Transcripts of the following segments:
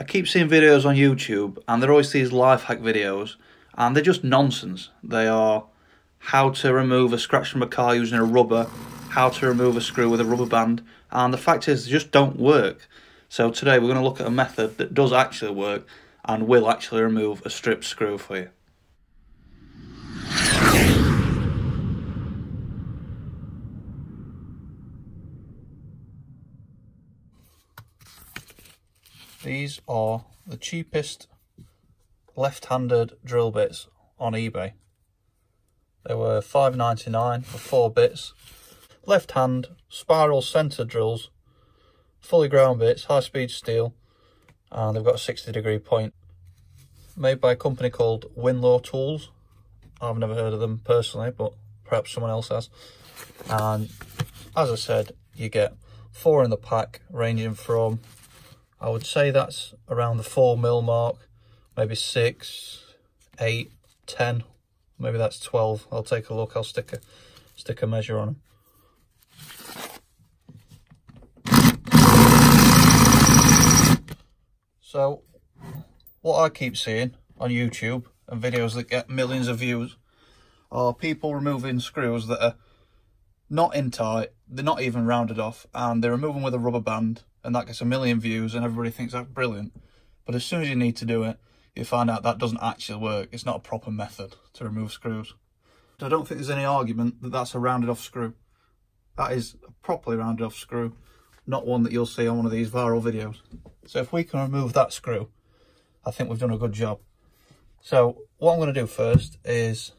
I keep seeing videos on YouTube and they're always these life hack videos and they're just nonsense. They are how to remove a scratch from a car using a rubber, how to remove a screw with a rubber band, and the fact is they just don't work. So today we're going to look at a method that does actually work and will actually remove a stripped screw for you. These are the cheapest left-handed drill bits on eBay. They were $5.99 for 4 bits. Left-hand, spiral center drills, fully ground bits, high-speed steel, and they've got a 60-degree point. Made by a company called Winlaw Tools. I've never heard of them personally, but perhaps someone else has. And as I said, you get 4 in the pack, ranging from, I would say that's around the 4mm mark, maybe 6, 8, 10, maybe that's 12. I'll take a look, I'll stick a measure on them. So what I keep seeing on YouTube and videos that get millions of views are people removing screws that are not in tight, they're not even rounded off, and they're removing with a rubber band, and that gets a million views and everybody thinks that's brilliant. But as soon as you need to do it, you find out that doesn't actually work. It's not a proper method to remove screws. So I don't think there's any argument that that's a rounded off screw. That is a properly rounded off screw, not one that you'll see on one of these viral videos. So if we can remove that screw, I think we've done a good job. So what I'm going to do first is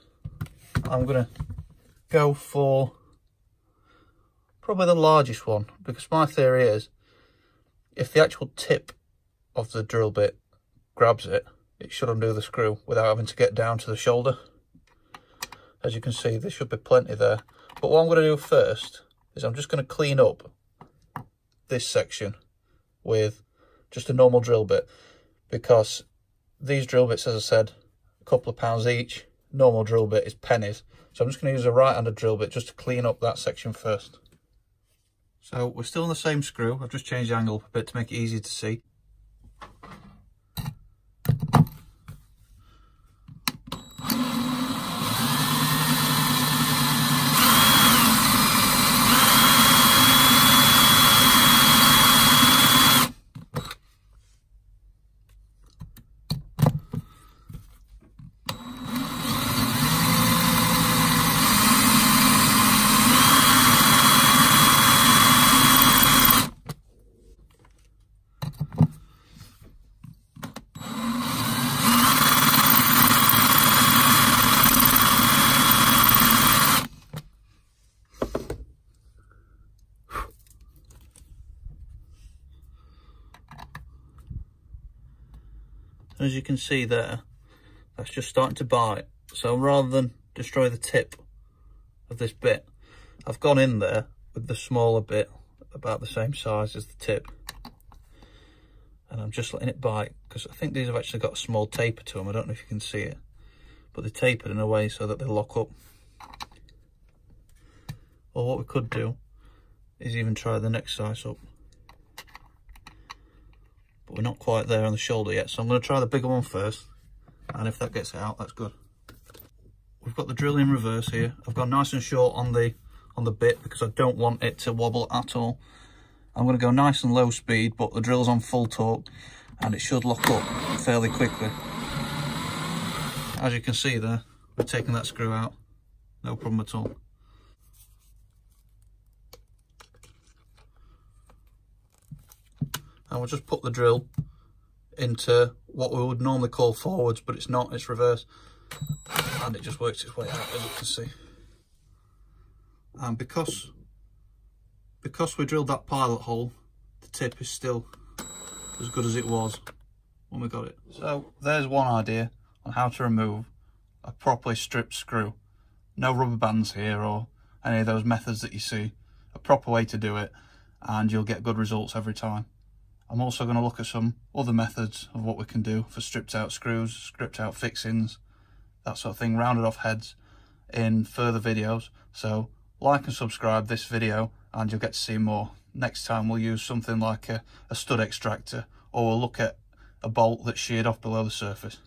I'm going to go for probably the largest one, because my theory is if the actual tip of the drill bit grabs it, it should undo the screw without having to get down to the shoulder. As you can see, there should be plenty there. But what I'm going to do first is I'm just going to clean up this section with just a normal drill bit, because these drill bits, as I said, a couple of pounds each. Normal drill bit is pennies. So I'm just going to use a right-handed drill bit just to clean up that section first. So we're still on the same screw. I've just changed the angle up a bit to make it easier to see. As you can see there, that's just starting to bite. So rather than destroy the tip of this bit, I've gone in there with the smaller bit, about the same size as the tip. And I'm just letting it bite, because I think these have actually got a small taper to them. I don't know if you can see it, but they're tapered in a way so that they lock up. Or what we could do is even try the next size up. But we're not quite there on the shoulder yet, so I'm going to try the bigger one first, and if that gets it out, that's good. We've got the drill in reverse here. I've gone nice and short on the bit because I don't want it to wobble at all. I'm going to go nice and low speed, but the drill's on full torque and it should lock up fairly quickly. As you can see there, we're taking that screw out, no problem at all. And we'll just put the drill into what we would normally call forwards, but it's not, it's reverse. And it just works its way out, as you can see. And because we drilled that pilot hole, the tip is still as good as it was when we got it. So there's one idea on how to remove a properly stripped screw. No rubber bands here or any of those methods that you see. A proper way to do it, and you'll get good results every time. I'm also going to look at some other methods of what we can do for stripped out screws, stripped out fixings, that sort of thing, rounded off heads in further videos. So like and subscribe this video and you'll get to see more. Next time we'll use something like a stud extractor, or we'll look at a bolt that's sheared off below the surface.